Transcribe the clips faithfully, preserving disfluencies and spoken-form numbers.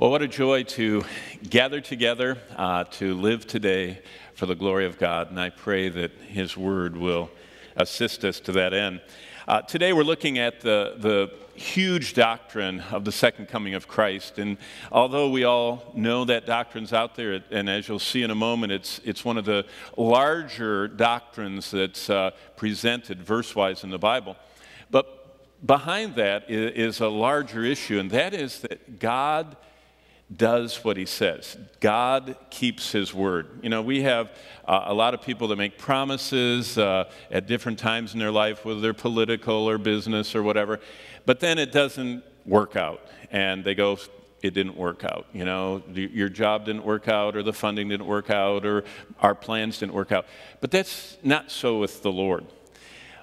Well, what a joy to gather together, uh, to live today for the glory of God, and I pray that His Word will assist us to that end. Uh, today we're looking at the, the huge doctrine of the second coming of Christ, and although we all know that doctrine's out there, and as you'll see in a moment, it's, it's one of the larger doctrines that's uh, presented verse-wise in the Bible, but behind that is a larger issue, and that is that God does what He says. God keeps His word. You know, we have uh, a lot of people that make promises uh, at different times in their life, whether they're political or business or whatever, but then it doesn't work out, and they go, it didn't work out. You know, your job didn't work out, or the funding didn't work out, or our plans didn't work out. But that's not so with the Lord.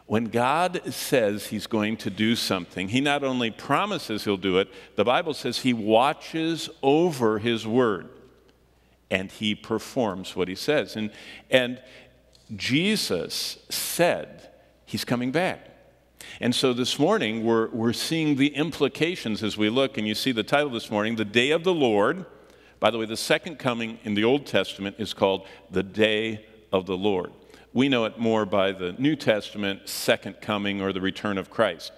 When God says He's going to do something, He not only promises He'll do it, the Bible says He watches over His word, and He performs what He says. And, and Jesus said He's coming back. And so this morning, we're, we're seeing the implications as we look, and you see the title this morning, The Day of the Lord. By the way, the second coming in the Old Testament is called the Day of the Lord. We know it more by the New Testament, second coming, or the return of Christ.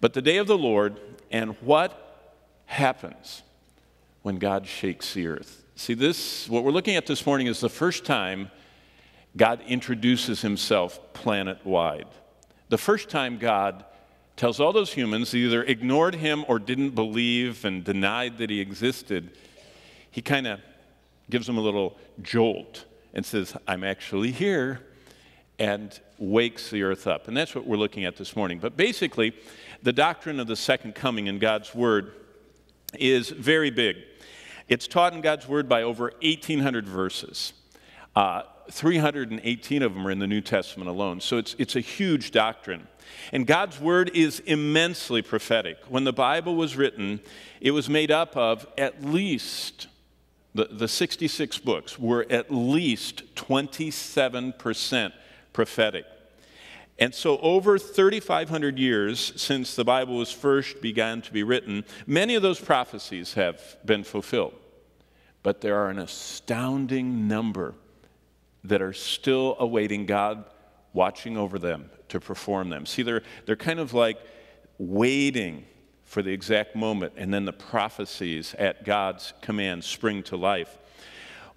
But the day of the Lord, and what happens when God shakes the earth. See, this, what we're looking at this morning is the first time God introduces Himself planet-wide. The first time God tells all those humans who either ignored Him or didn't believe and denied that He existed, He kind of gives them a little jolt and says, I'm actually here, and wakes the earth up. And that's what we're looking at this morning. But basically, the doctrine of the second coming in God's Word is very big. It's taught in God's Word by over eighteen hundred verses. Uh, three hundred eighteen of them are in the New Testament alone. So it's, it's a huge doctrine. And God's Word is immensely prophetic. When the Bible was written, it was made up of at least... The, the sixty-six books were at least twenty-seven percent prophetic. And so over thirty-five hundred years since the Bible was first began to be written, many of those prophecies have been fulfilled. But there are an astounding number that are still awaiting God watching over them to perform them. See, they're, they're kind of like waiting for the exact moment, and then the prophecies at God's command spring to life.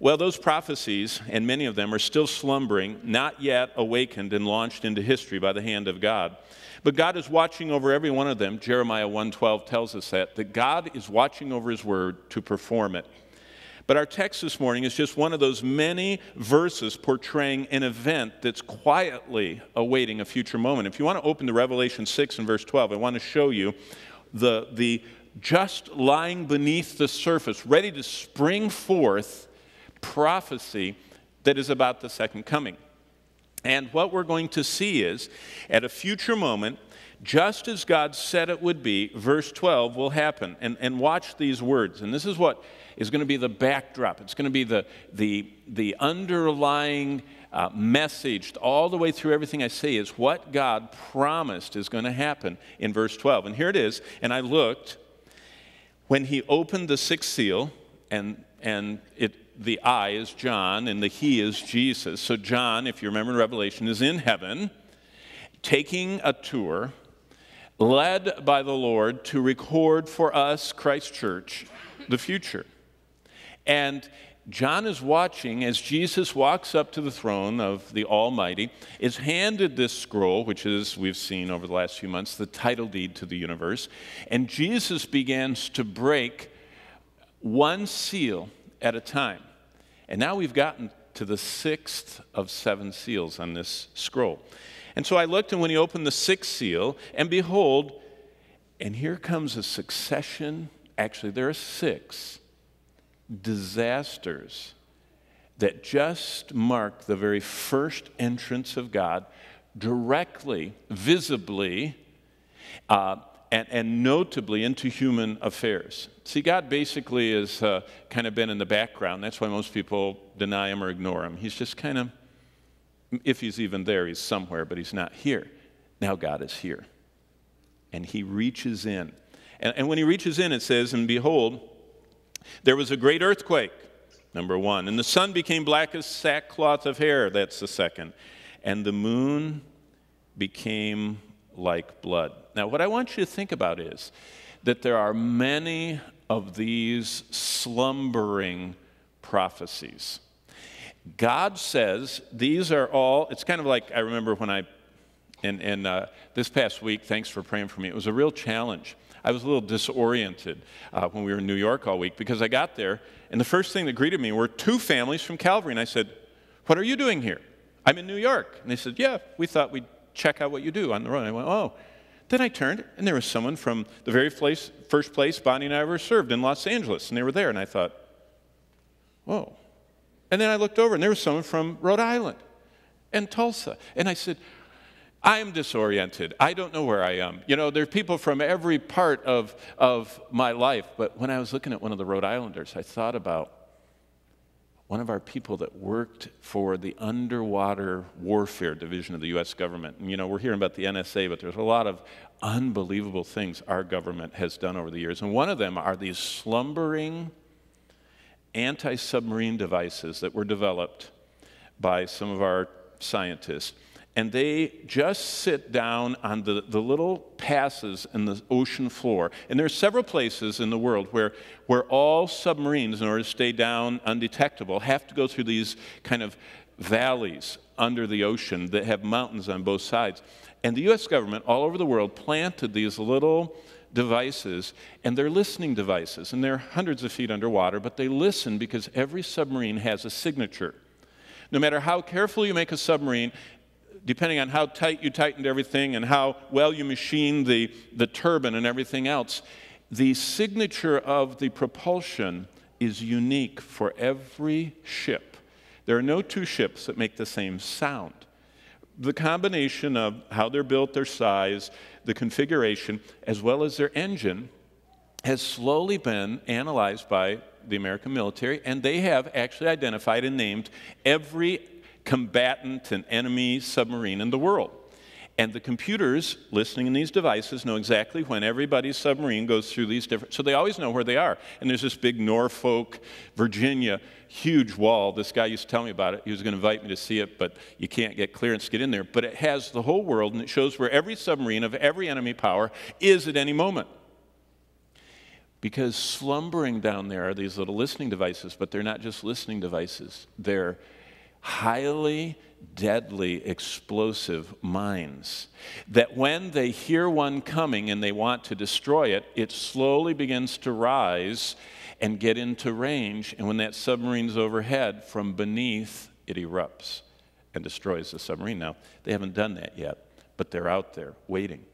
Well, those prophecies, and many of them, are still slumbering, not yet awakened and launched into history by the hand of God. But God is watching over every one of them. Jeremiah one twelve tells us that, that God is watching over His word to perform it. But our text this morning is just one of those many verses portraying an event that's quietly awaiting a future moment. If you want to open to Revelation six and verse twelve, I want to show you The, the just lying beneath the surface, ready to spring forth prophecy that is about the second coming. And what we're going to see is, at a future moment, just as God said it would be, verse twelve will happen. And, and watch these words. And this is what is going to be the backdrop. It's going to be the, the, the underlying Uh, messaged all the way through everything I say is what God promised is going to happen in verse twelve. And here it is, and I looked, when He opened the sixth seal, and, and it, the I is John, and the He is Jesus. So John, if you remember Revelation, is in heaven, taking a tour, led by the Lord to record for us, Christ Church, the future. And John is watching as Jesus walks up to the throne of the Almighty, is handed this scroll, which is, we've seen over the last few months, the title deed to the universe, and Jesus begins to break one seal at a time. And now we've gotten to the sixth of seven seals on this scroll. And so I looked, and when He opened the sixth seal, and behold, and here comes a succession, actually there are six, disasters that just mark the very first entrance of God directly, visibly, uh, and, and notably into human affairs. See, God basically has uh, kind of been in the background. That's why most people deny Him or ignore Him. He's just kind of, if He's even there, He's somewhere, but He's not here. Now God is here, and He reaches in. And, and when He reaches in, it says, and behold, There was a great earthquake, number one, and the sun became black as sackcloth of hair, that's the second, and the moon became like blood. Now, what I want you to think about is that there are many of these slumbering prophecies. God says these are all, it's kind of like I remember when I, and, and uh, this past week, thanks for praying for me, it was a real challenge. I was a little disoriented uh, when we were in New York all week because I got there, and the first thing that greeted me were two families from Calvary, and I said, "What are you doing here? I'm in New York." And they said, "Yeah, we thought we'd check out what you do on the road." And I went, "Oh." Then I turned, and there was someone from the very place, first place Bonnie and I ever served in Los Angeles, and they were there, and I thought, "Whoa." And then I looked over, and there was someone from Rhode Island and Tulsa. And I said, "I'm disoriented. I don't know where I am." You know, there are people from every part of, of my life. But when I was looking at one of the Rhode Islanders, I thought about one of our people that worked for the Underwater Warfare Division of the U S government. And, you know, we're hearing about the N S A, but there's a lot of unbelievable things our government has done over the years. And one of them are these slumbering anti-submarine devices that were developed by some of our scientists, and they just sit down on the, the little passes in the ocean floor. And there are several places in the world where, where all submarines, in order to stay down undetectable, have to go through these kind of valleys under the ocean that have mountains on both sides. And the U S government all over the world planted these little devices, and they're listening devices, and they're hundreds of feet underwater, but they listen because every submarine has a signature. No matter how careful you make a submarine, depending on how tight you tightened everything and how well you machined the, the turbine and everything else, the signature of the propulsion is unique for every ship. There are no two ships that make the same sound. The combination of how they're built, their size, the configuration, as well as their engine, has slowly been analyzed by the American military, and they have actually identified and named every combatant and enemy submarine in the world. And the computers listening in these devices know exactly when everybody's submarine goes through these different, so they always know where they are. And there's this big Norfolk, Virginia, huge wall. This guy used to tell me about it. He was going to invite me to see it, but you can't get clearance to get in there. But it has the whole world, and it shows where every submarine of every enemy power is at any moment. Because slumbering down there are these little listening devices, but they're not just listening devices. They're highly deadly, explosive mines that when they hear one coming and they want to destroy it, it slowly begins to rise and get into range, and when that submarine's overhead, from beneath it erupts and destroys the submarine. Now, they haven't done that yet, but they're out there waiting.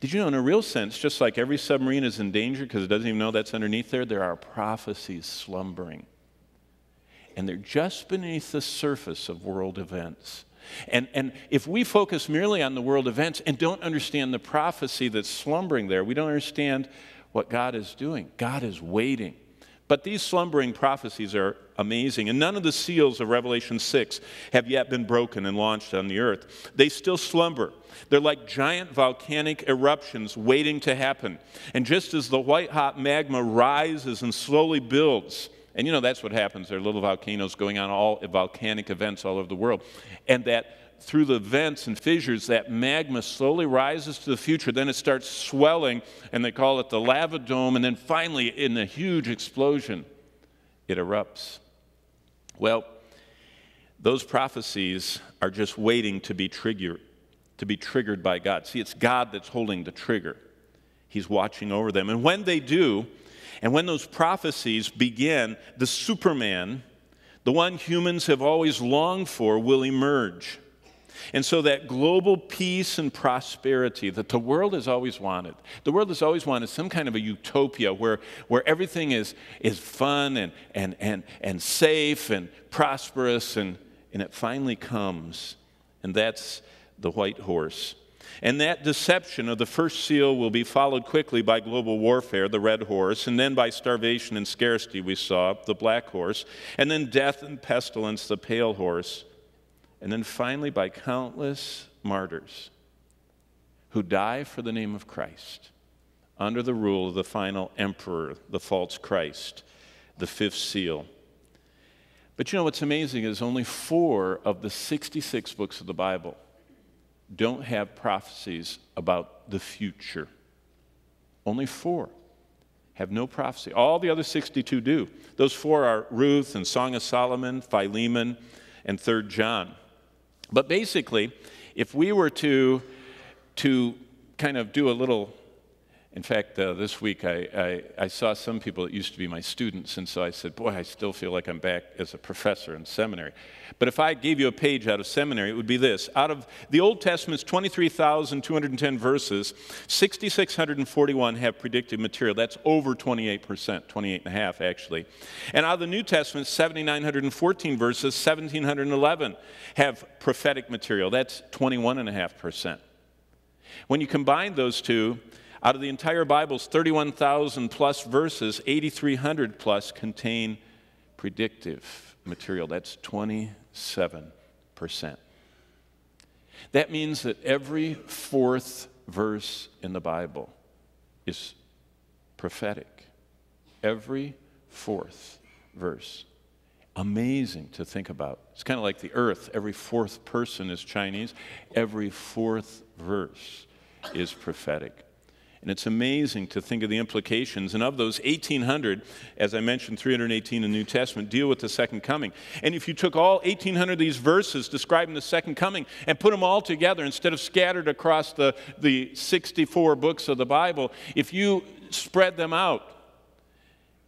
Did you know, in a real sense, just like every submarine is in danger because it doesn't even know that's underneath there, there are prophecies slumbering. And they're just beneath the surface of world events. And, and if we focus merely on the world events and don't understand the prophecy that's slumbering there, we don't understand what God is doing. God is waiting. But these slumbering prophecies are amazing. And none of the seals of Revelation six have yet been broken and launched on the earth. They still slumber. They're like giant volcanic eruptions waiting to happen. And just as the white-hot magma rises and slowly builds, and you know, that's what happens. There are little volcanoes going on, all volcanic events all over the world. And that through the vents and fissures, that magma slowly rises to the future. Then it starts swelling, and they call it the lava dome. And then finally, in a huge explosion, it erupts. Well, those prophecies are just waiting to be triggered, to be triggered by God. See, it's God that's holding the trigger. He's watching over them. And when they do, and when those prophecies begin, the Superman, the one humans have always longed for, will emerge. And so that global peace and prosperity that the world has always wanted, the world has always wanted some kind of a utopia where, where everything is, is fun and, and, and, and safe and prosperous, and, and it finally comes, and that's the white horse. And that deception of the first seal will be followed quickly by global warfare, the red horse, and then by starvation and scarcity, we saw, the black horse, and then death and pestilence, the pale horse, and then finally by countless martyrs who die for the name of Christ under the rule of the final emperor, the false Christ, the fifth seal. But you know what's amazing is only four of the sixty-six books of the Bible don't have prophecies about the future. Only four have no prophecy. All the other sixty-two do. Those four are Ruth and Song of Solomon, Philemon, and Third John. But basically, if we were to, to kind of do a little, in fact, uh, this week I, I, I saw some people that used to be my students, and so I said, boy, I still feel like I'm back as a professor in seminary. But if I gave you a page out of seminary, it would be this. Out of the Old Testament's twenty-three thousand two hundred ten verses, six thousand six hundred forty-one have predicted material. That's over twenty-eight percent, twenty-eight and a half actually. And out of the New Testament, seven thousand nine hundred fourteen verses, one thousand seven hundred eleven have prophetic material. That's twenty-one and a half percent. When you combine those two, out of the entire Bible's thirty-one thousand plus verses, eight thousand three hundred plus contain predictive material. That's twenty-seven percent. That means that every fourth verse in the Bible is prophetic. Every fourth verse. Amazing to think about. It's kind of like the earth. Every fourth person is Chinese. Every fourth verse is prophetic. And it's amazing to think of the implications. And of those, eighteen hundred, as I mentioned, three hundred eighteen in the New Testament, deal with the second coming. And if you took all eighteen hundred of these verses describing the second coming and put them all together, instead of scattered across the, the sixty-four books of the Bible, if you spread them out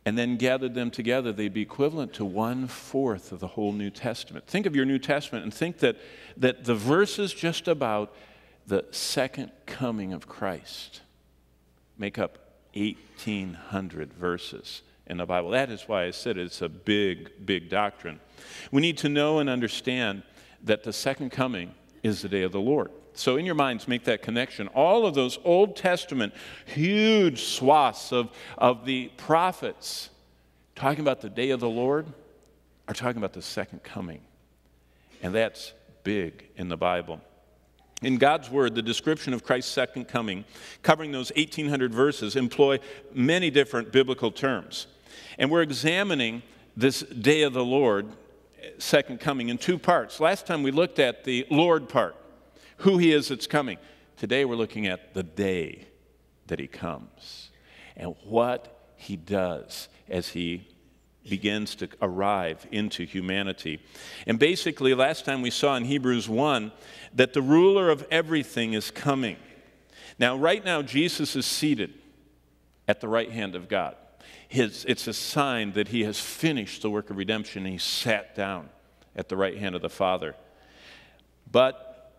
and then gathered them together, they'd be equivalent to one-fourth of the whole New Testament. Think of your New Testament and think that, that the verses just about the second coming of Christ make up eighteen hundred verses in the Bible. That is why I said it's a big, big doctrine. We need to know and understand that the second coming is the day of the Lord. So in your minds, make that connection. All of those Old Testament huge swaths of, of the prophets talking about the day of the Lord are talking about the second coming. And that's big in the Bible. In God's Word, the description of Christ's second coming, covering those eighteen hundred verses, employ many different biblical terms. And we're examining this day of the Lord, second coming, in two parts. Last time we looked at the Lord part, who He is that's coming. Today we're looking at the day that He comes and what He does as He begins to arrive into humanity. And basically, last time we saw in Hebrews one that the ruler of everything is coming. Now, right now, Jesus is seated at the right hand of God. His, it's a sign that He has finished the work of redemption, and He sat down at the right hand of the Father. But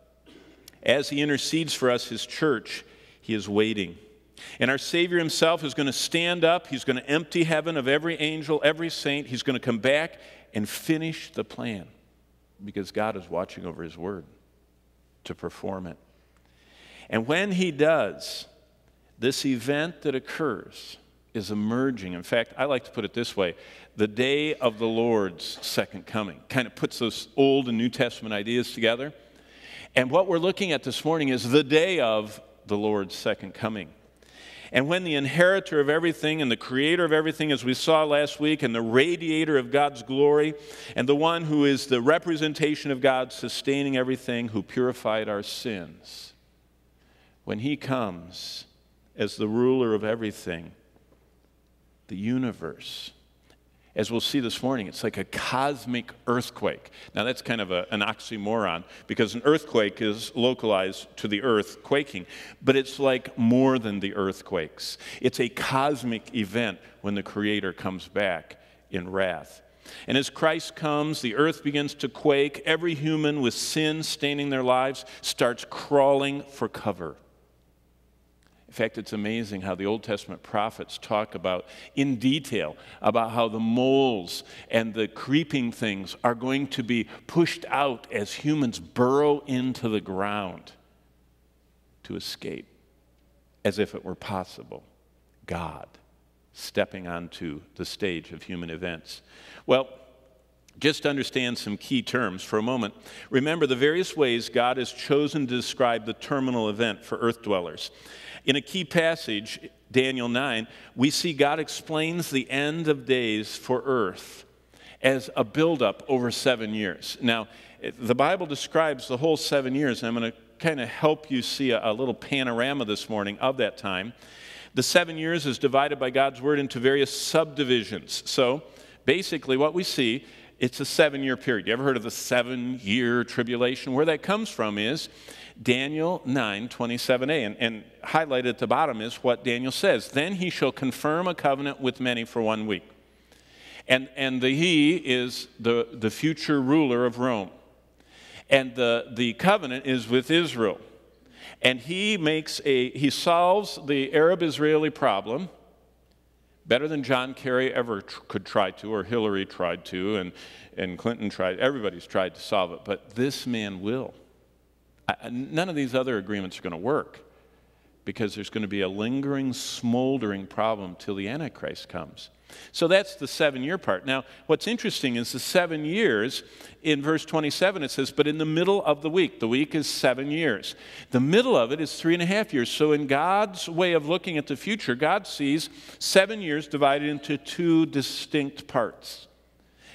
as He intercedes for us, His church, He is waiting. And our Savior Himself is going to stand up. He's going to empty heaven of every angel, every saint. He's going to come back and finish the plan, because God is watching over His Word to perform it. And when He does, this event that occurs is emerging. In fact, I like to put it this way. The day of the Lord's second coming kind of puts those Old and New Testament ideas together. And what we're looking at this morning is the day of the Lord's second coming. And when the inheritor of everything and the creator of everything, as we saw last week, and the radiator of God's glory, and the one who is the representation of God, sustaining everything, who purified our sins, when He comes as the ruler of everything, the universe, as we'll see this morning, it's like a cosmic earthquake. Now, that's kind of a, an oxymoron, because an earthquake is localized to the earth quaking, but it's like more than the earthquakes. It's a cosmic event when the Creator comes back in wrath. And as Christ comes, the earth begins to quake. Every human with sin staining their lives starts crawling for cover. In fact, it's amazing how the Old Testament prophets talk about, in detail, about how the moles and the creeping things are going to be pushed out as humans burrow into the ground to escape, as if it were possible. God stepping onto the stage of human events. Well, just understand some key terms for a moment. Remember the various ways God has chosen to describe the terminal event for earth dwellers. In a key passage, Daniel nine, we see God explains the end of days for earth as a buildup over seven years. Now, the Bible describes the whole seven years, and I'm going to kind of help you see a, a little panorama this morning of that time. The seven years is divided by God's Word into various subdivisions. So, basically what we see, it's a seven-year period. You ever heard of the seven-year tribulation? Where that comes from is Daniel nine twenty-seven a, and, and highlighted at the bottom is what Daniel says. Then he shall confirm a covenant with many for one week. And, and the he is the, the future ruler of Rome. And the, the covenant is with Israel. And he makes a, he solves the Arab-Israeli problem better than John Kerry ever tr could try to, or Hillary tried to, and, and Clinton tried. Everybody's tried to solve it, but this man will. I, none of these other agreements are going to work because there's going to be a lingering, smoldering problem till the Antichrist comes. So that's the seven-year part. Now, what's interesting is the seven years, in verse twenty-seven it says, but in the middle of the week, the week is seven years. The middle of it is three and a half years. So in God's way of looking at the future, God sees seven years divided into two distinct parts.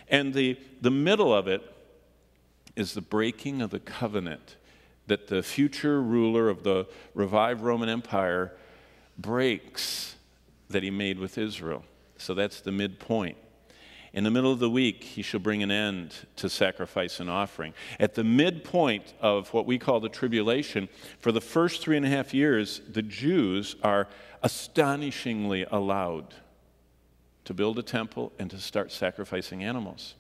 And the, the middle of it is the breaking of the covenant that the future ruler of the revived Roman Empire breaks that he made with Israel. So that's the midpoint. In the middle of the week, he shall bring an end to sacrifice and offering. At the midpoint of what we call the tribulation, for the first three and a half years, the Jews are astonishingly allowed to build a temple and to start sacrificing animals.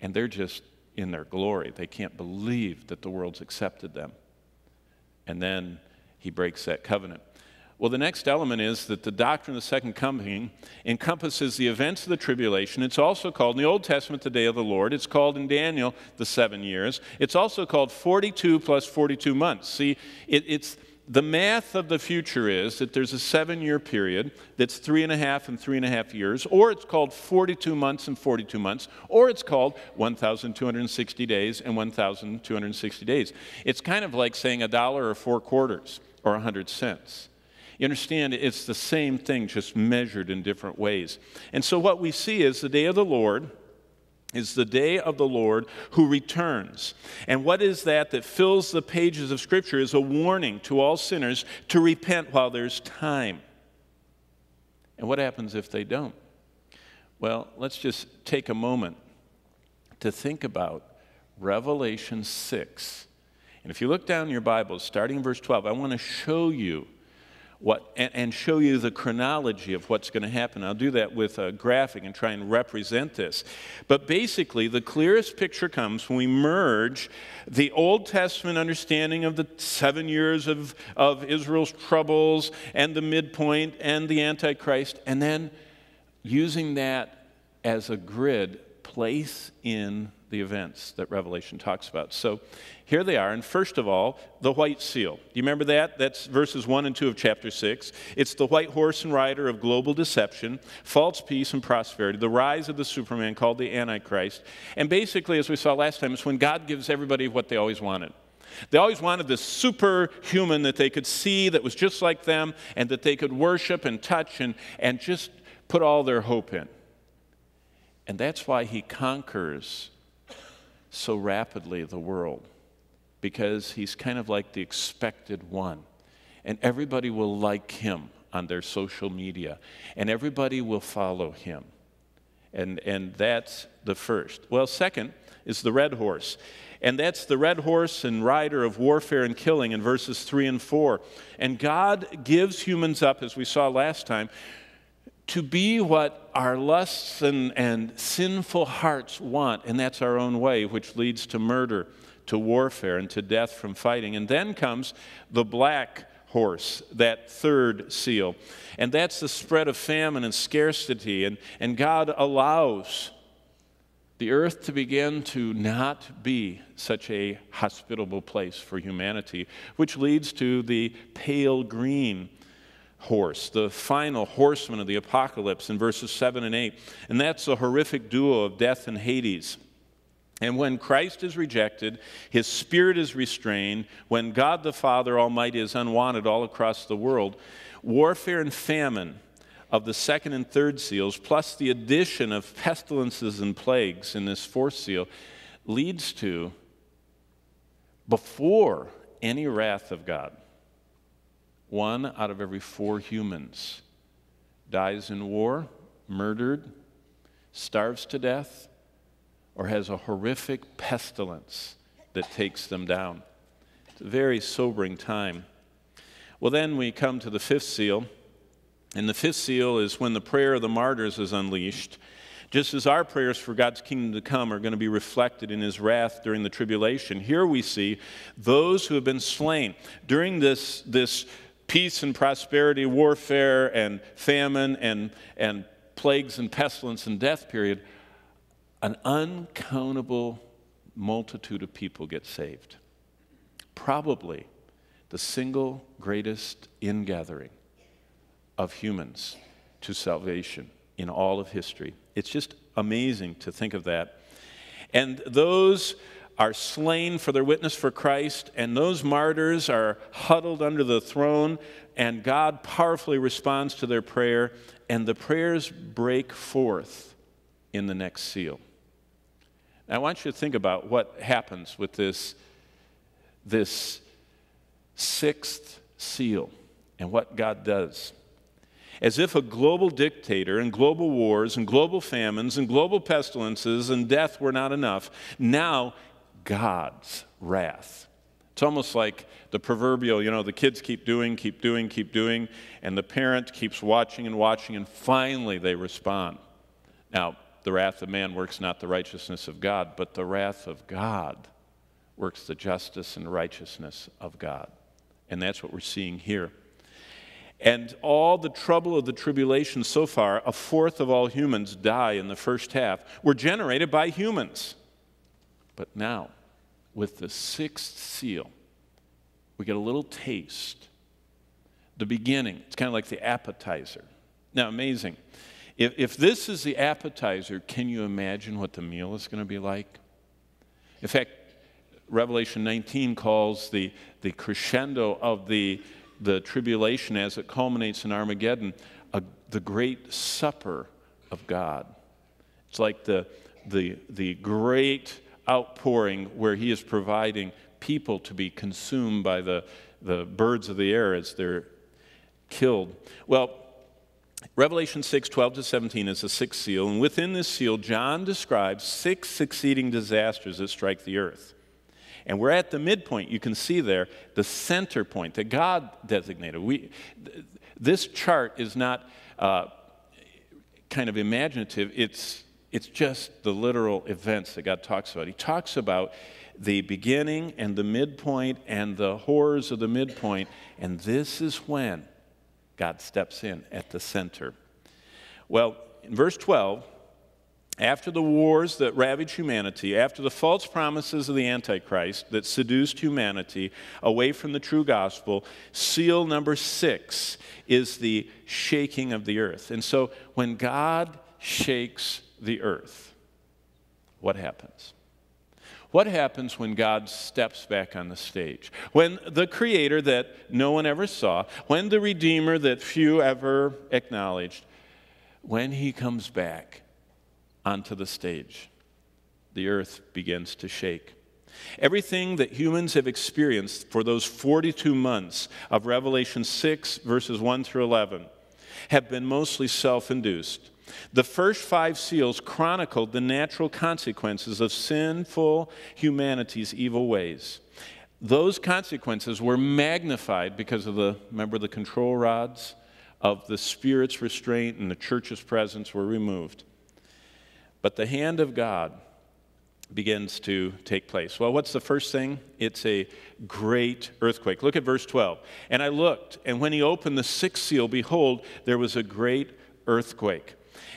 And they're just in their glory. They can't believe that the world's accepted them. And then he breaks that covenant. Well, the next element is that the doctrine of the second coming encompasses the events of the tribulation. It's also called, in the Old Testament, the day of the Lord. It's called in Daniel, the seven years. It's also called forty-two plus forty-two months. See, it, it's the math of the future is that there's a seven-year period that's three and a half and three and a half years, or it's called forty-two months and forty-two months, or it's called one thousand two hundred sixty days and one thousand two hundred sixty days. It's kind of like saying a dollar or four quarters or a hundred cents. You understand, it's the same thing, just measured in different ways. And so what we see is the day of the Lord is the day of the Lord who returns. And what is that that fills the pages of Scripture is a warning to all sinners to repent while there's time. And what happens if they don't? Well, let's just take a moment to think about Revelation six. And if you look down in your Bibles, starting in verse twelve, I want to show you What, and, and show you the chronology of what's going to happen. I'll do that with a graphic and try and represent this. But basically, the clearest picture comes when we merge the Old Testament understanding of the seven years of, of Israel's troubles and the midpoint and the Antichrist, and then using that as a grid, place in the events that Revelation talks about. So here they are, and first of all, the white seal. Do you remember that? That's verses one and two of chapter six. It's the white horse and rider of global deception, false peace and prosperity, the rise of the Superman called the Antichrist. And basically, as we saw last time, it's when God gives everybody what they always wanted. They always wanted this superhuman that they could see that was just like them and that they could worship and touch and, and just put all their hope in. And that's why he conquers so rapidly the world, because he's kind of like the expected one, and everybody will like him on their social media, and everybody will follow him, and, and that's the first. Well, second is the red horse, and that's the red horse and rider of warfare and killing in verses three and four, and God gives humans up, as we saw last time, to be what our lusts and, and sinful hearts want, and that's our own way, which leads to murder, to warfare, and to death from fighting. And then comes the black horse, that third seal, and that's the spread of famine and scarcity, and, and God allows the earth to begin to not be such a hospitable place for humanity, which leads to the pale green horse, the final horseman of the apocalypse in verses seven and eight. And that's a horrific duo of death and Hades. And when Christ is rejected, his spirit is restrained, when God the Father Almighty is unwanted all across the world, warfare and famine of the second and third seals, plus the addition of pestilences and plagues in this fourth seal, leads to, before any wrath of God, one out of every four humans dies in war, murdered, starves to death, or has a horrific pestilence that takes them down. It's a very sobering time. Well, then we come to the fifth seal, and the fifth seal is when the prayer of the martyrs is unleashed. Just as our prayers for God's kingdom to come are going to be reflected in his wrath during the tribulation, here we see those who have been slain during this, this peace and prosperity, warfare and famine and, and plagues and pestilence and death period. An uncountable multitude of people get saved. Probably the single greatest ingathering of humans to salvation in all of history. It's just amazing to think of that. And those are slain for their witness for Christ, and those martyrs are huddled under the throne, and God powerfully responds to their prayer, and the prayers break forth in the next seal. I want you to think about what happens with this, this sixth seal and what God does. As if a global dictator and global wars and global famines and global pestilences and death were not enough, now God's wrath. It's almost like the proverbial, you know, the kids keep doing, keep doing, keep doing, and the parent keeps watching and watching, and finally they respond. Now, the wrath of man works not the righteousness of God, but the wrath of God works the justice and righteousness of God. And that's what we're seeing here. And all the trouble of the tribulation so far, a fourth of all humans die in the first half, were generated by humans. But now, with the sixth seal, we get a little taste. The beginning, it's kind of like the appetizer. Now, amazing. If, if this is the appetizer, can you imagine what the meal is going to be like? In fact, Revelation nineteen calls the, the crescendo of the, the tribulation as it culminates in Armageddon a, the great supper of God. It's like the, the, the great outpouring where he is providing people to be consumed by the, the birds of the air as they're killed. Well, Revelation six, twelve to seventeen is the sixth seal, and within this seal, John describes six succeeding disasters that strike the earth. And we're at the midpoint. You can see there the center point that God designated. We, th this chart is not uh, kind of imaginative. It's, it's just the literal events that God talks about. He talks about the beginning and the midpoint and the horrors of the midpoint, and this is when God steps in at the center. Well, in verse twelve, after the wars that ravage humanity, after the false promises of the Antichrist that seduced humanity away from the true gospel, seal number six is the shaking of the earth. And so when God shakes the earth, what happens? What happens when God steps back on the stage? When the Creator that no one ever saw, when the Redeemer that few ever acknowledged, when he comes back onto the stage, the earth begins to shake. Everything that humans have experienced for those forty-two months of Revelation six, verses one through eleven, have been mostly self-induced. The first five seals chronicled the natural consequences of sinful humanity's evil ways. Those consequences were magnified because of the, remember the control rods of the Spirit's restraint and the church's presence were removed. But the hand of God begins to take place. Well, what's the first thing? It's a great earthquake. Look at verse twelve. And I looked, and when he opened the sixth seal, behold, there was a great earthquake.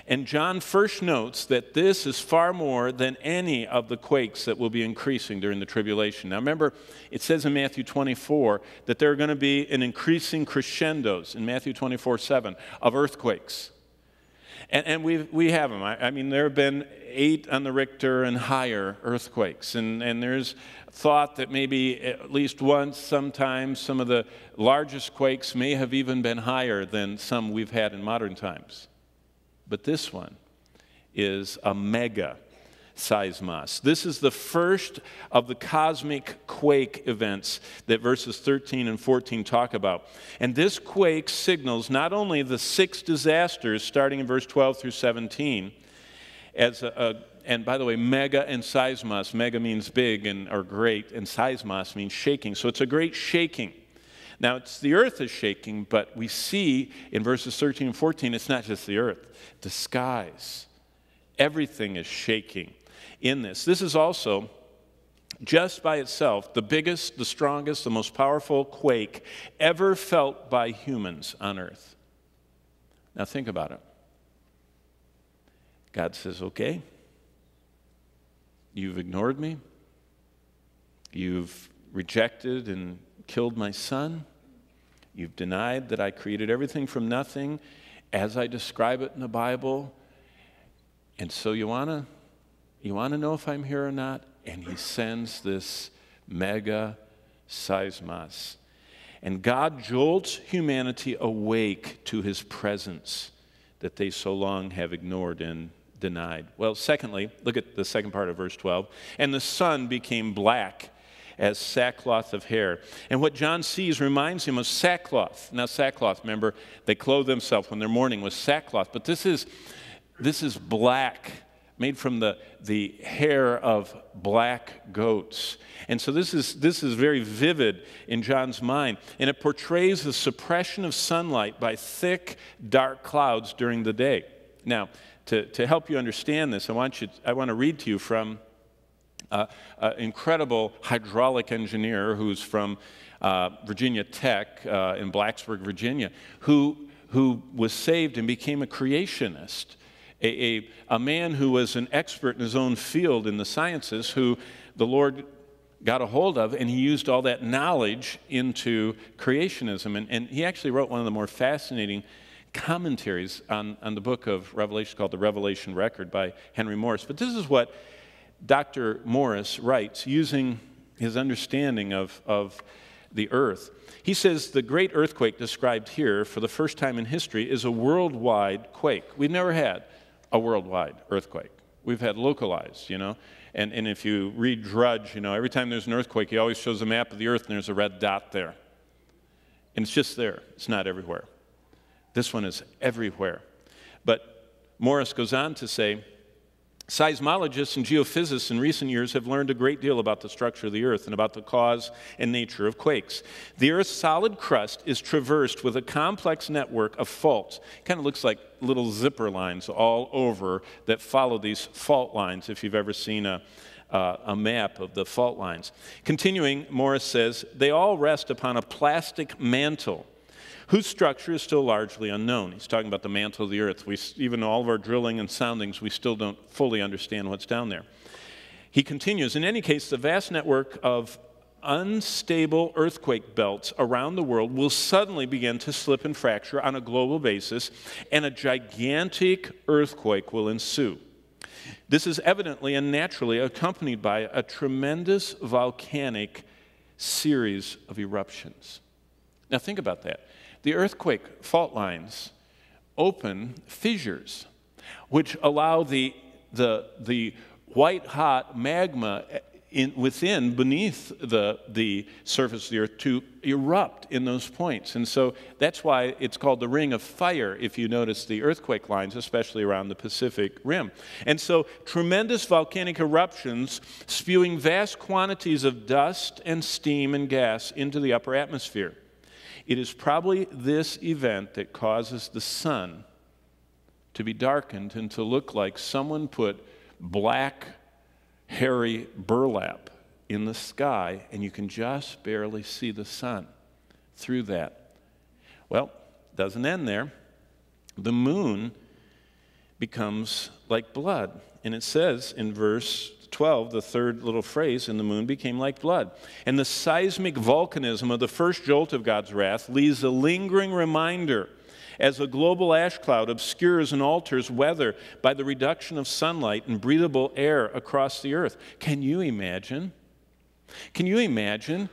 And John first notes that this is far more than any of the quakes that will be increasing during the tribulation. Now remember, it says in Matthew twenty-four that there are going to be an increasing crescendos in Matthew twenty-four, seven, of earthquakes. And, and we've, we have them. I, I mean, there have been eight on the Richter and higher earthquakes. And, and there's thought that maybe at least once, sometimes, some of the largest quakes may have even been higher than some we've had in modern times. But this one is a mega seismos. This is the first of the cosmic quake events that verses thirteen and fourteen talk about. And this quake signals not only the six disasters starting in verse twelve through seventeen, as a, a and by the way, mega and seismos, mega means big and or great, and seismos means shaking. So it's a great shaking. Now, it's the earth is shaking, but we see in verses thirteen and fourteen, it's not just the earth, the skies. Everything is shaking in this. This is also, just by itself, the biggest, the strongest, the most powerful quake ever felt by humans on earth. Now think about it. God says, okay, you've ignored me. You've rejected and killed my son. You've denied that I created everything from nothing as I describe it in the Bible. And so you want to you want to know if I'm here or not? And he sends this mega seismos. And God jolts humanity awake to his presence that they so long have ignored and denied. Well, secondly, look at the second part of verse twelve. And the sun became black as sackcloth of hair. And what John sees reminds him of sackcloth. Now, sackcloth, remember, they clothe themselves when they're mourning with sackcloth. But this is... This is black, made from the, the hair of black goats. And so this is, this is very vivid in John's mind. And it portrays the suppression of sunlight by thick, dark clouds during the day. Now, to, to help you understand this, I want, you, I want to read to you from uh, an incredible hydraulic engineer who's from uh, Virginia Tech uh, in Blacksburg, Virginia, who, who was saved and became a creationist. A, a, a man who was an expert in his own field in the sciences, who the Lord got a hold of, and he used all that knowledge into creationism. And, and he actually wrote one of the more fascinating commentaries on, on the book of Revelation called The Revelation Record by Henry Morris. But this is what Doctor Morris writes using his understanding of, of the earth. He says, the great earthquake described here for the first time in history is a worldwide quake. We've never had a worldwide earthquake. We've had localized, you know. And, and if you read Drudge, you know, every time there's an earthquake, he always shows a map of the earth and there's a red dot there. And it's just there. It's not everywhere. This one is everywhere. But Morris goes on to say, seismologists and geophysicists in recent years have learned a great deal about the structure of the earth and about the cause and nature of quakes. The earth's solid crust is traversed with a complex network of faults. Kind of looks like little zipper lines all over that follow these fault lines, if you've ever seen a, uh, a map of the fault lines. Continuing, Morris says, they all rest upon a plastic mantle whose structure is still largely unknown. He's talking about the mantle of the earth. We, even all of our drilling and soundings, we still don't fully understand what's down there. He continues, in any case, the vast network of unstable earthquake belts around the world will suddenly begin to slip and fracture on a global basis, and a gigantic earthquake will ensue. This is evidently and naturally accompanied by a tremendous volcanic series of eruptions. Now think about that. The earthquake fault lines open fissures, which allow the, the, the white-hot magma in, within, beneath the, the surface of the earth to erupt in those points. And so that's why it's called the Ring of Fire, if you notice the earthquake lines, especially around the Pacific Rim. And so tremendous volcanic eruptions spewing vast quantities of dust and steam and gas into the upper atmosphere. It is probably this event that causes the sun to be darkened and to look like someone put black, hairy burlap in the sky, and you can just barely see the sun through that. Well, it doesn't end there. The moon becomes like blood, and it says in verse twelve, the third little phrase, and the moon became like blood. And the seismic volcanism of the first jolt of God's wrath leaves a lingering reminder as a global ash cloud obscures and alters weather by the reduction of sunlight and breathable air across the earth. Can you imagine? Can you imagine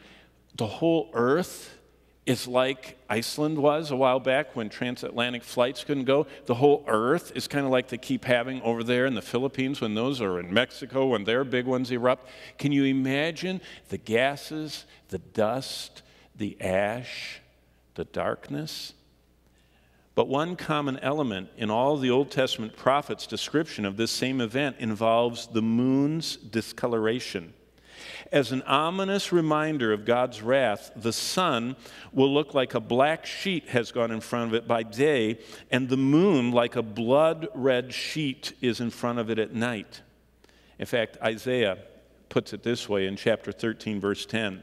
the whole earth is like Iceland was a while back when transatlantic flights couldn't go? The whole earth is kind of like they keep having over there in the Philippines when those are in Mexico, when their big ones erupt. Can you imagine the gases, the dust, the ash, the darkness? But one common element in all the Old Testament prophets' description of this same event involves the moon's discoloration. As an ominous reminder of God's wrath, the sun will look like a black sheet has gone in front of it by day, and the moon like a blood-red sheet is in front of it at night. In fact, Isaiah puts it this way in chapter thirteen, verse ten.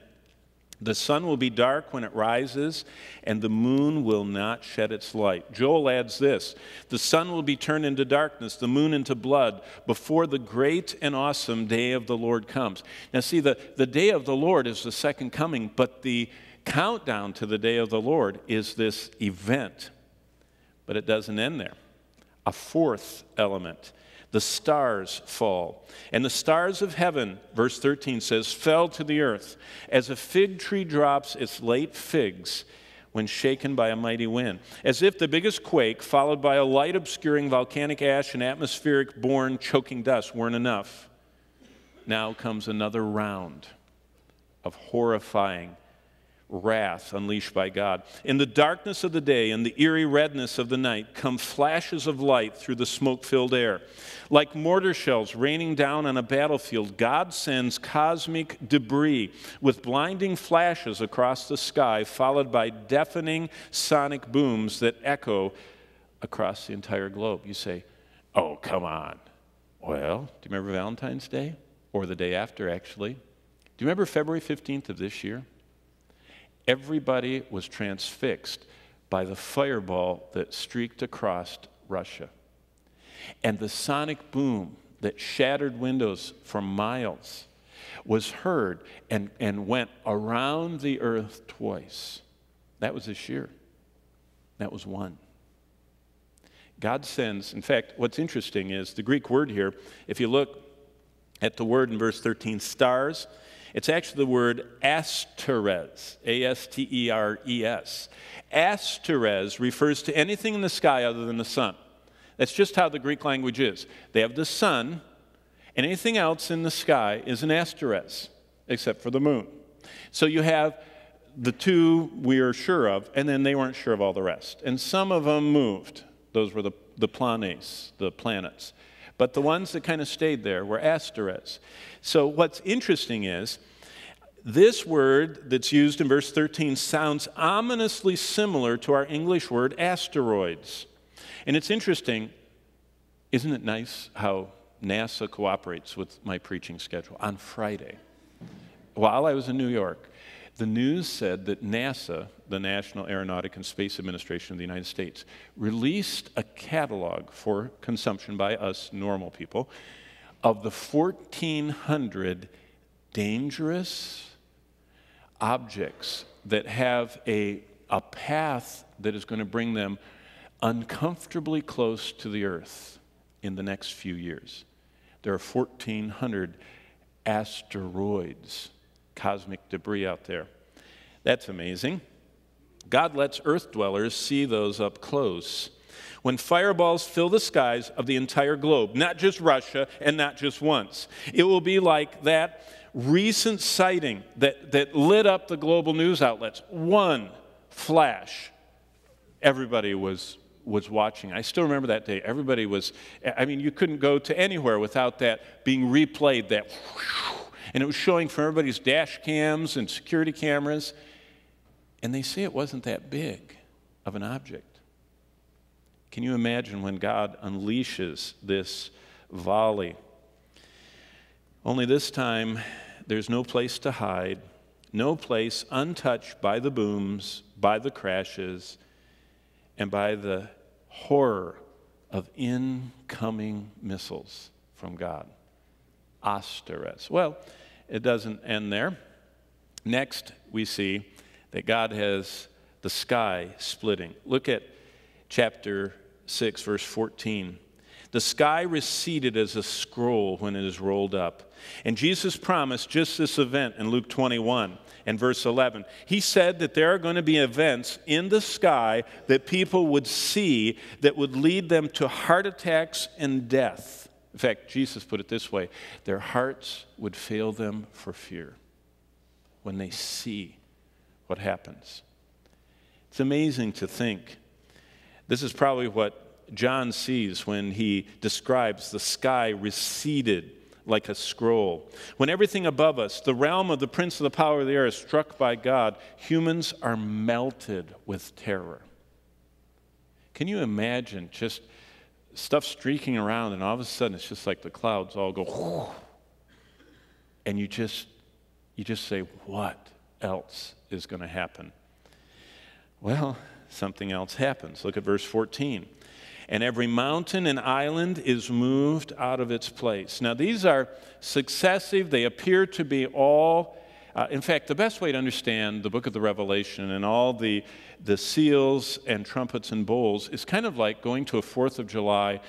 The sun will be dark when it rises, and the moon will not shed its light. Joel adds this, the sun will be turned into darkness, the moon into blood, before the great and awesome day of the Lord comes. Now see, the, the day of the Lord is the second coming, but the countdown to the day of the Lord is this event. But it doesn't end there. A fourth element. The stars fall. And the stars of heaven, verse thirteen says, fell to the earth as a fig tree drops its late figs when shaken by a mighty wind. As if the biggest quake, followed by a light-obscuring volcanic ash and atmospheric-borne choking dust weren't enough, now comes another round of horrifying wrath unleashed by God. In the darkness of the day and the eerie redness of the night come flashes of light through the smoke-filled air. Like mortar shells raining down on a battlefield, God sends cosmic debris with blinding flashes across the sky, followed by deafening sonic booms that echo across the entire globe. You say, oh, come on. Well, do you remember Valentine's Day? Or the day after, actually. Do you remember February fifteenth of this year? Everybody was transfixed by the fireball that streaked across Russia and the sonic boom that shattered windows for miles was heard and, and went around the earth twice. That was this year. That was one. God sends, in fact, what's interesting is the Greek word here, if you look at the word in verse thirteen, stars, it's actually the word asteres, A S T E R E S. Asteres refers to anything in the sky other than the sun. That's just how the Greek language is. They have the sun, and anything else in the sky is an asteres, except for the moon. So you have the two we are sure of, and then they weren't sure of all the rest. And some of them moved. Those were the, the planes, the planets. But the ones that kind of stayed there were asteres. So what's interesting is this word that's used in verse thirteen sounds ominously similar to our English word asteroids. And it's interesting, isn't it nice how NASA cooperates with my preaching schedule? On Friday, while I was in New York, the news said that NASA, the National Aeronautic and Space Administration of the United States, released a catalog for consumption by us normal people of the fourteen hundred dangerous objects that have a, a path that is going to bring them uncomfortably close to the earth in the next few years. There are fourteen hundred asteroids, cosmic debris out there. That's amazing. God lets earth dwellers see those up close. When fireballs fill the skies of the entire globe, not just Russia and not just once, it will be like that recent sighting that, that lit up the global news outlets. One flash, everybody was, was watching. I still remember that day. Everybody was, I mean, you couldn't go to anywhere without that being replayed, that whoosh, and it was showing from everybody's dash cams and security cameras. And they say it wasn't that big of an object. Can you imagine when God unleashes this volley? Only this time, there's no place to hide, no place untouched by the booms, by the crashes, and by the horror of incoming missiles from God. Asteres. Well, it doesn't end there. Next, we see that God has the sky splitting. Look at chapter six, verse fourteen. The sky receded as a scroll when it is rolled up. And Jesus promised just this event in Luke twenty-one and verse eleven. He said that there are going to be events in the sky that people would see that would lead them to heart attacks and death. In fact, Jesus put it this way, their hearts would fail them for fear when they see what happens. It's amazing to think. This is probably what John sees when he describes the sky receded like a scroll. When everything above us, the realm of the prince of the power of the air, is struck by God, humans are melted with terror. Can you imagine just stuff streaking around and all of a sudden it's just like the clouds all go and you just, you just say, what else is going to happen? Well, something else happens. Look at verse fourteen. And every mountain and island is moved out of its place. Now, these are successive. They appear to be all, uh, in fact, the best way to understand the book of the Revelation and all the, the seals and trumpets and bowls is kind of like going to a fourth of July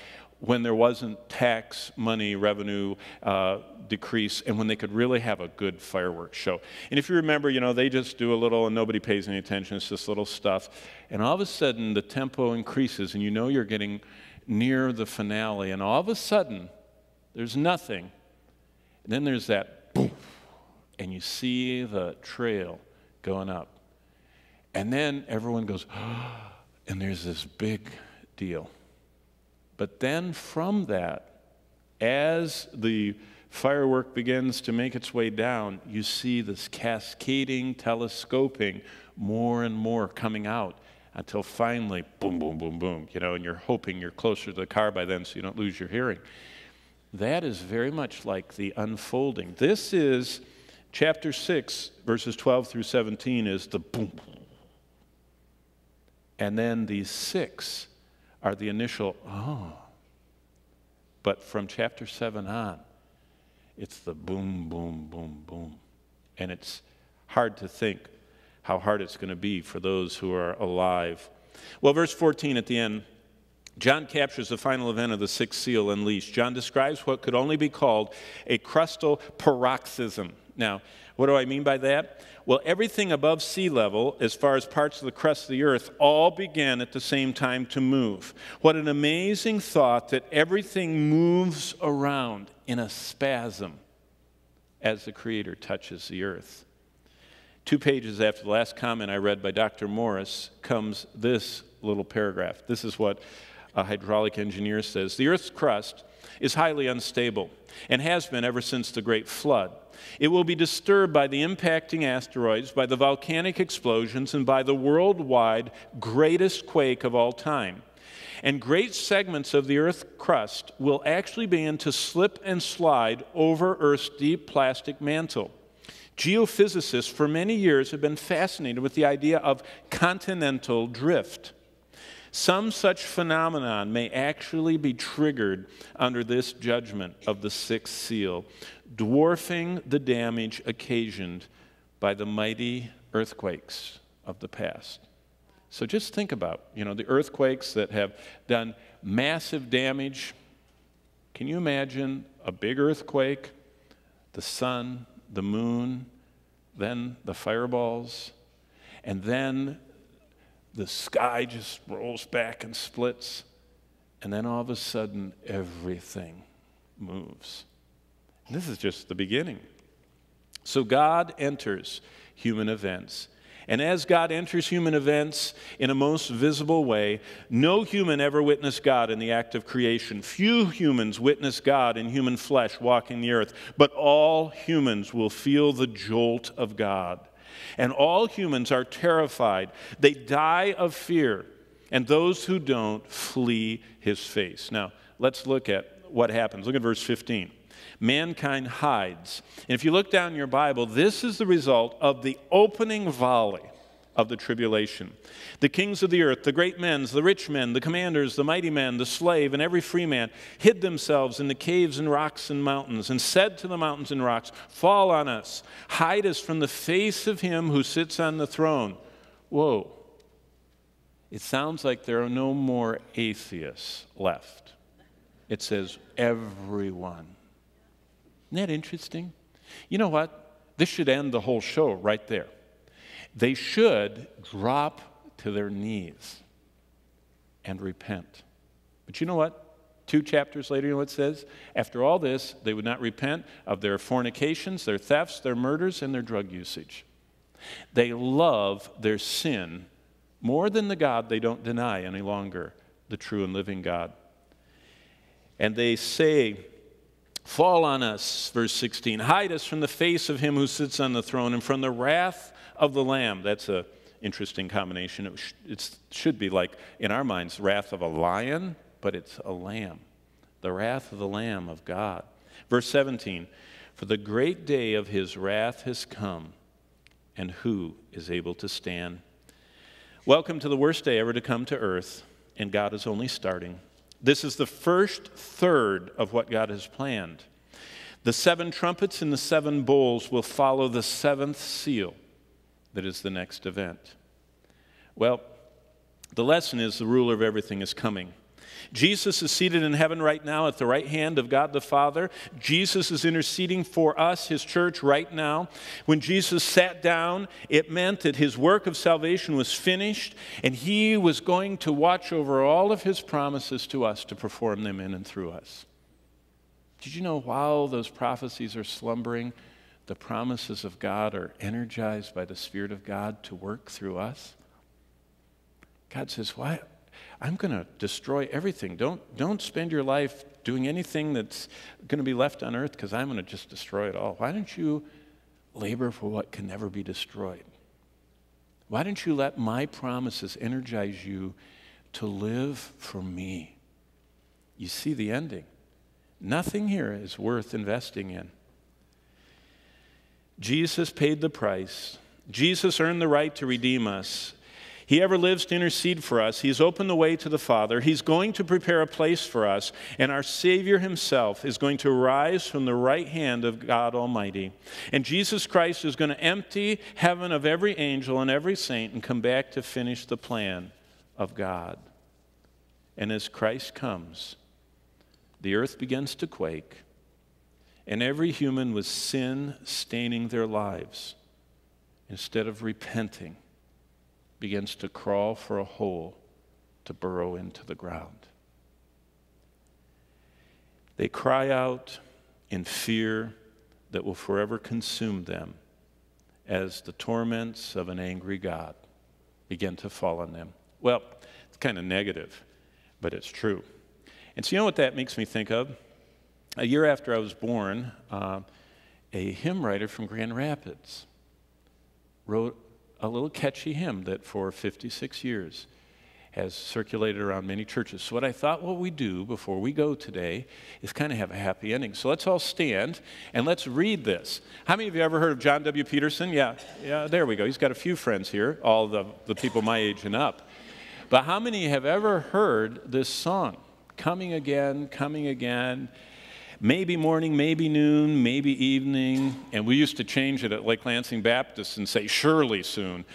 when there wasn't tax money revenue uh, decrease and when they could really have a good fireworks show. And if you remember, you know, they just do a little and nobody pays any attention. It's just little stuff. And all of a sudden, the tempo increases and you know you're getting near the finale. And all of a sudden, there's nothing. And then there's that boom. And you see the trail going up. And then everyone goes, oh, and there's this big deal. But then from that, as the firework begins to make its way down, you see this cascading, telescoping, more and more coming out until finally, boom, boom, boom, boom, you know, and you're hoping you're closer to the car by then so you don't lose your hearing. That is very much like the unfolding. This is chapter six, verses twelve through seventeen is the boom. And then these six are the initial, oh. But from chapter seven on, it's the boom, boom, boom, boom. And it's hard to think how hard it's going to be for those who are alive. Well, verse fourteen at the end, John captures the final event of the sixth seal unleashed. John describes what could only be called a crustal paroxysm. Now, what do I mean by that? Well, everything above sea level, as far as parts of the crust of the earth, all began at the same time to move. What an amazing thought that everything moves around in a spasm as the Creator touches the earth. Two pages after the last comment I read by Doctor Morris comes this little paragraph. This is what a hydraulic engineer says. The earth's crust is highly unstable and has been ever since the Great Flood. It will be disturbed by the impacting asteroids, by the volcanic explosions, and by the worldwide greatest quake of all time. And great segments of the Earth's crust will actually begin to slip and slide over Earth's deep plastic mantle. Geophysicists for many years have been fascinated with the idea of continental drift. Some such phenomenon may actually be triggered under this judgment of the sixth seal, dwarfing the damage occasioned by the mighty earthquakes of the past. So just think about, you know, the earthquakes that have done massive damage. Can you imagine a big earthquake, the sun, the moon, then the fireballs, and then the sky just rolls back and splits, and then all of a sudden, everything moves. And this is just the beginning. So God enters human events. And as God enters human events in a most visible way, no human ever witnessed God in the act of creation. Few humans witness God in human flesh walking the earth, but all humans will feel the jolt of God. And all humans are terrified. They die of fear. And those who don't flee his face. Now, let's look at what happens. Look at verse fifteen. Mankind hides. And if you look down your Bible, this is the result of the opening volley of the tribulation. The kings of the earth, the great men, the rich men, the commanders, the mighty men, the slave, and every free man hid themselves in the caves and rocks and mountains and said to the mountains and rocks, fall on us, hide us from the face of him who sits on the throne. Whoa. It sounds like there are no more atheists left. It says everyone. Isn't that interesting? You know what? This should end the whole show right there. They should drop to their knees and repent. But you know what? Two chapters later, you know what it says? After all this, they would not repent of their fornications, their thefts, their murders, and their drug usage. They love their sin more than the God they don't deny any longer, the true and living God. And they say, fall on us, verse sixteen, hide us from the face of him who sits on the throne and from the wrath of the Lamb. That's an interesting combination. It, sh it should be like, in our minds, wrath of a lion, but it's a lamb, the wrath of the Lamb of God. Verse seventeen, for the great day of his wrath has come, and who is able to stand? Welcome to the worst day ever to come to earth, and God is only starting. This is the first third of what God has planned. The seven trumpets and the seven bowls will follow the seventh seal that is the next event. Well, the lesson is the ruler of everything is coming. Jesus is seated in heaven right now at the right hand of God the Father. Jesus is interceding for us, his church, right now. When Jesus sat down, it meant that his work of salvation was finished, and he was going to watch over all of his promises to us to perform them in and through us. Did you know while those prophecies are slumbering, the promises of God are energized by the Spirit of God to work through us? God says, why? I'm going to destroy everything. Don't, don't spend your life doing anything that's going to be left on earth because I'm going to just destroy it all. Why don't you labor for what can never be destroyed? Why don't you let my promises energize you to live for me? You see the ending. Nothing here is worth investing in. Jesus paid the price. Jesus earned the right to redeem us. He ever lives to intercede for us. He's opened the way to the Father. He's going to prepare a place for us. And our Savior himself is going to rise from the right hand of God Almighty. And Jesus Christ is going to empty heaven of every angel and every saint and come back to finish the plan of God. And as Christ comes, the earth begins to quake, and every human with sin staining their lives, instead of repenting, begins to crawl for a hole to burrow into the ground. They cry out in fear that will forever consume them as the torments of an angry God begin to fall on them. Well, it's kind of negative, but it's true. And so you know what that makes me think of? A year after I was born, uh, a hymn writer from Grand Rapids wrote a little catchy hymn that for fifty-six years has circulated around many churches. So what I thought what we do before we go today is kind of have a happy ending. So let's all stand and let's read this. How many of you ever heard of John W. Peterson? Yeah, yeah, there we go. He's got a few friends here, all the, the people my age and up. But how many have ever heard this song? Coming again, coming again. Maybe morning, maybe noon, maybe evening. And we used to change it at Lake Lansing Baptist and say, surely soon.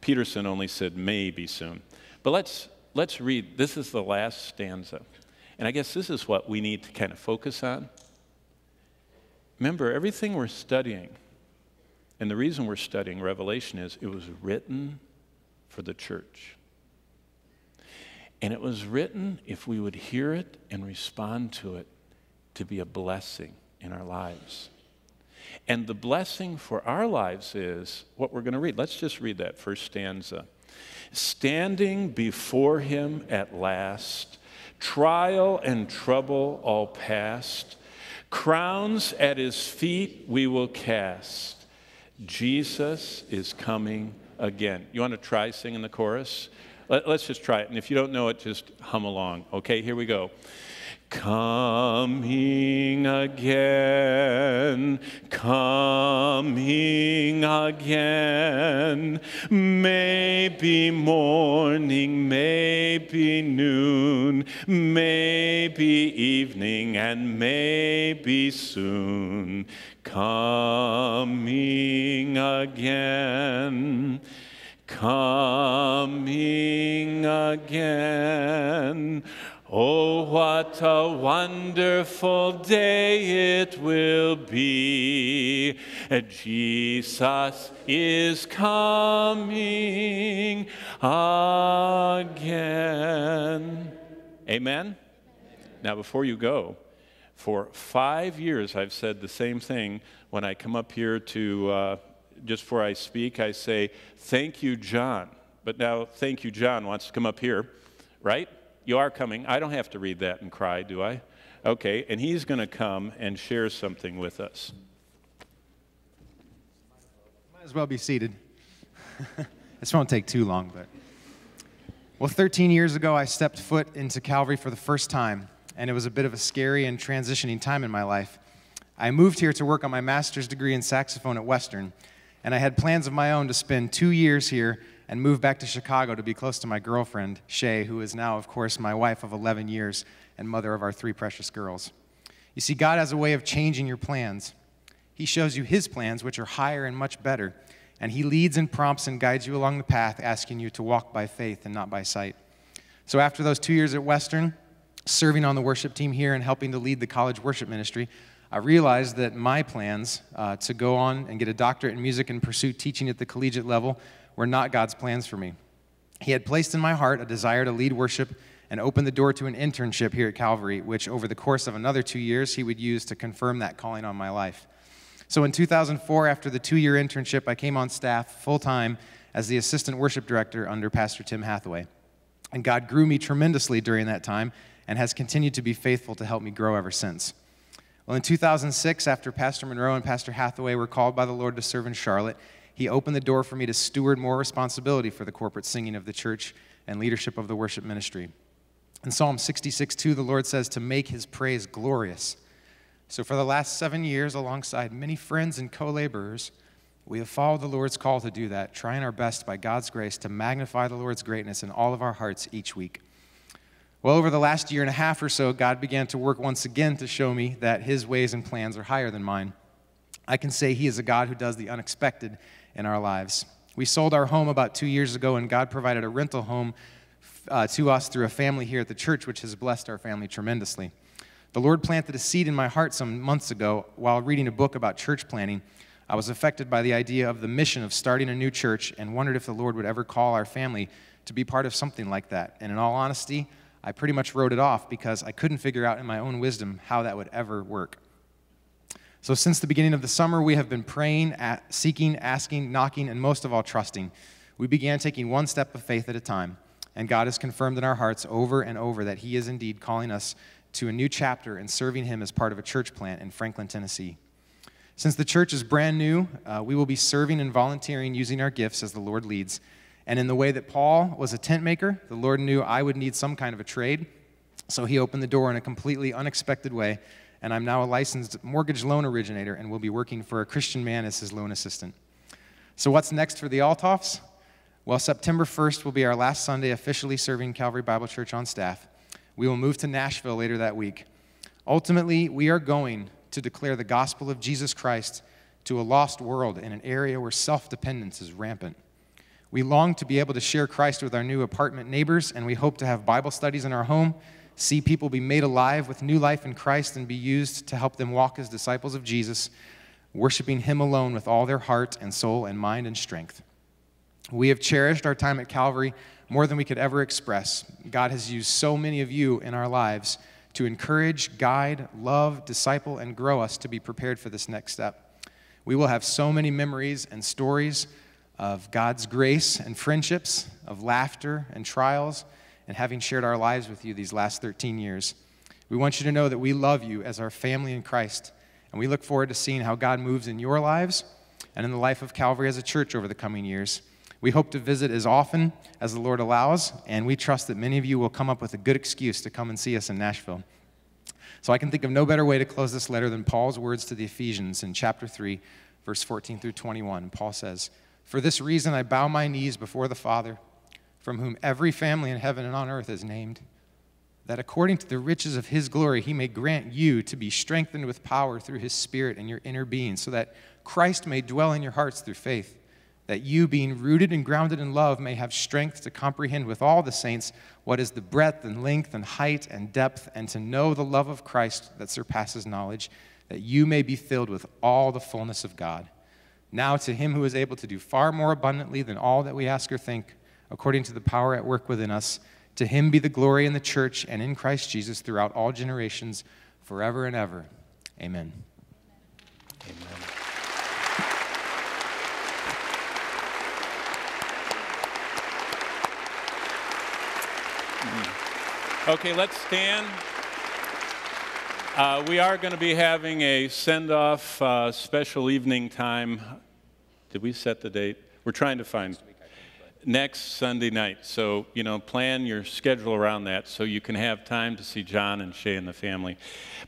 Peterson only said, maybe soon. But let's, let's read. This is the last stanza. And I guess this is what we need to kind of focus on. Remember, everything we're studying, and the reason we're studying Revelation is it was written for the church. And it was written, if we would hear it and respond to it, to be a blessing in our lives. And the blessing for our lives is what we're going to read. Let's just read that first stanza. Standing before him at last, trial and trouble all past, crowns at his feet we will cast. Jesus is coming again. You want to try singing the chorus? Let's just try it. And if you don't know it, just hum along. Okay, here we go. Coming again, coming again, maybe morning, maybe noon, maybe evening, and maybe soon. Coming again. coming again. Oh, what a wonderful day it will be. Jesus is coming again. Amen? Now, before you go, for five years I've said the same thing when I come up here to, uh, just before I speak, I say, thank you, John. But now, thank you, John wants to come up here, right? You are coming. I don't have to read that and cry, do I? Okay, and he's going to come and share something with us. Might as well be seated. This won't take too long, but... Well, thirteen years ago, I stepped foot into Calvary for the first time, and it was a bit of a scary and transitioning time in my life. I moved here to work on my master's degree in saxophone at Western, and I had plans of my own to spend two years here and move back to Chicago to be close to my girlfriend, Shay, who is now, of course, my wife of eleven years and mother of our three precious girls. You see, God has a way of changing your plans. He shows you His plans, which are higher and much better. And He leads and prompts and guides you along the path, asking you to walk by faith and not by sight. So after those two years at Western, serving on the worship team here and helping to lead the college worship ministry, I realized that my plans uh, to go on and get a doctorate in music and pursue teaching at the collegiate level were not God's plans for me. He had placed in my heart a desire to lead worship and open the door to an internship here at Calvary, which over the course of another two years, He would use to confirm that calling on my life. So in two thousand four, after the two-year internship, I came on staff full-time as the assistant worship director under Pastor Tim Hathaway. And God grew me tremendously during that time and has continued to be faithful to help me grow ever since. Well, in two thousand six, after Pastor Monroe and Pastor Hathaway were called by the Lord to serve in Charlotte, He opened the door for me to steward more responsibility for the corporate singing of the church and leadership of the worship ministry. In Psalm sixty-six two, the Lord says to make His praise glorious. So for the last seven years, alongside many friends and co-laborers, we have followed the Lord's call to do that, trying our best by God's grace to magnify the Lord's greatness in all of our hearts each week. Well, over the last year and a half or so, God began to work once again to show me that His ways and plans are higher than mine. I can say He is a God who does the unexpected in our lives. We sold our home about two years ago, and God provided a rental home uh, to us through a family here at the church, which has blessed our family tremendously. The Lord planted a seed in my heart some months ago while reading a book about church planning. I was affected by the idea of the mission of starting a new church and wondered if the Lord would ever call our family to be part of something like that. And in all honesty, I pretty much wrote it off because I couldn't figure out in my own wisdom how that would ever work. So since the beginning of the summer, we have been praying, seeking, asking, knocking, and most of all, trusting. We began taking one step of faith at a time, and God has confirmed in our hearts over and over that He is indeed calling us to a new chapter and serving Him as part of a church plant in Franklin, Tennessee. Since the church is brand new, uh, we will be serving and volunteering using our gifts as the Lord leads. And in the way that Paul was a tent maker, the Lord knew I would need some kind of a trade, so He opened the door in a completely unexpected way, and I'm now a licensed mortgage loan originator and will be working for a Christian man as his loan assistant. So what's next for the Altoffs? Well, September first will be our last Sunday officially serving Calvary Bible Church on staff. We will move to Nashville later that week. Ultimately, we are going to declare the gospel of Jesus Christ to a lost world in an area where self-dependence is rampant. We long to be able to share Christ with our new apartment neighbors, and we hope to have Bible studies in our home, see people be made alive with new life in Christ, and be used to help them walk as disciples of Jesus, worshiping Him alone with all their heart and soul and mind and strength. We have cherished our time at Calvary more than we could ever express. God has used so many of you in our lives to encourage, guide, love, disciple, and grow us to be prepared for this next step. We will have so many memories and stories of God's grace and friendships, of laughter and trials, and having shared our lives with you these last thirteen years. We want you to know that we love you as our family in Christ, and we look forward to seeing how God moves in your lives and in the life of Calvary as a church over the coming years. We hope to visit as often as the Lord allows, and we trust that many of you will come up with a good excuse to come and see us in Nashville. So I can think of no better way to close this letter than Paul's words to the Ephesians in chapter three, verse fourteen through twenty-one. Paul says, "For this reason I bow my knees before the Father, from whom every family in heaven and on earth is named, that according to the riches of His glory He may grant you to be strengthened with power through His Spirit in your inner being, so that Christ may dwell in your hearts through faith, that you, being rooted and grounded in love, may have strength to comprehend with all the saints what is the breadth and length and height and depth, and to know the love of Christ that surpasses knowledge, that you may be filled with all the fullness of God. Now to him who is able to do far more abundantly than all that we ask or think, according to the power at work within us, to him be the glory in the church and in Christ Jesus throughout all generations, forever and ever. Amen. Amen. Okay, let's stand. Uh, we are going to be having a send-off uh, special evening time. Did we set the date? We're trying to find next Sunday night. So, you know, plan your schedule around that so you can have time to see John and Shay and the family.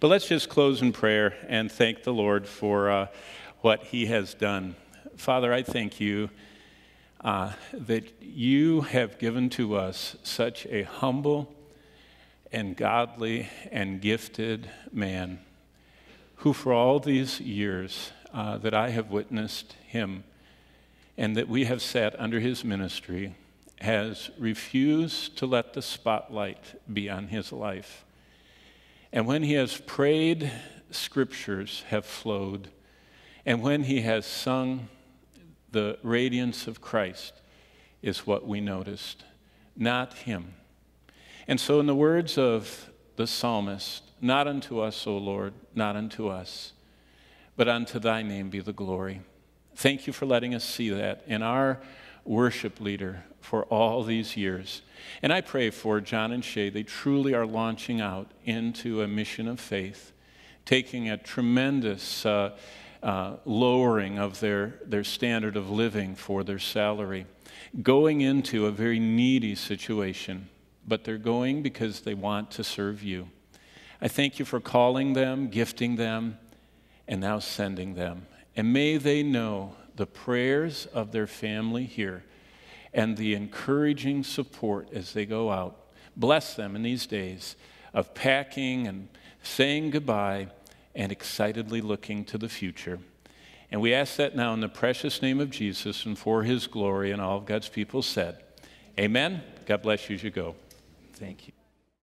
But let's just close in prayer and thank the Lord for uh, what he has done. Father, I thank you uh, that you have given to us such a humble and godly and gifted man, who for all these years uh, that I have witnessed him and that we have sat under his ministry, has refused to let the spotlight be on his life. And when he has prayed, scriptures have flowed. And when he has sung, the radiance of Christ is what we noticed, not him. And so in the words of the psalmist, not unto us, O Lord, not unto us, but unto thy name be the glory. Thank you for letting us see that in our worship leader for all these years. And I pray for John and Shay. They truly are launching out into a mission of faith, taking a tremendous uh, uh, lowering of their, their standard of living for their salary, going into a very needy situation. But they're going because they want to serve you. I thank you for calling them, gifting them, and now sending them. And may they know the prayers of their family here and the encouraging support as they go out. Bless them in these days of packing and saying goodbye and excitedly looking to the future. And we ask that now in the precious name of Jesus and for his glory, and all of God's people said, amen. God bless you as you go. Thank you.